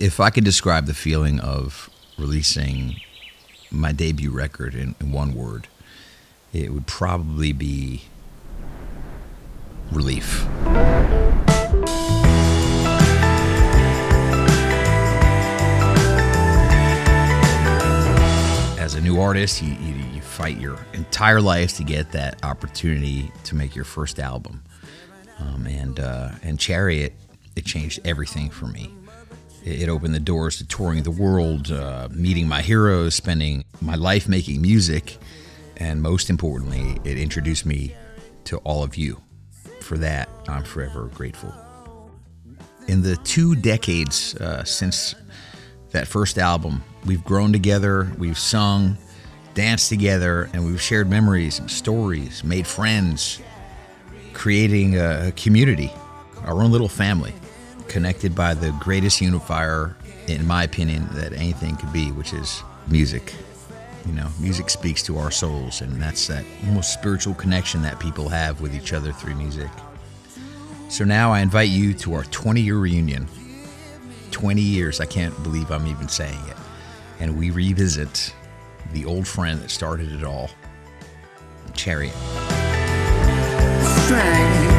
If I could describe the feeling of releasing my debut record in one word, it would probably be relief. As a new artist, you fight your entire life to get that opportunity to make your first album. And Chariot, it changed everything for me. It opened the doors to touring the world, meeting my heroes, spending my life making music, and most importantly, it introduced me to all of you. For that, I'm forever grateful. In the 2 decades since that first album, we've grown together, we've sung, danced together, and we've shared memories and stories, made friends, creating a community, our own little family, connected by the greatest unifier, in my opinion, that anything could be, which is music. You know, music speaks to our souls, and that's that almost spiritual connection that people have with each other through music. So now I invite you to our 20-year reunion. 20 years, I can't believe I'm even saying it. And we revisit the old friend that started it all, Chariot. Strength.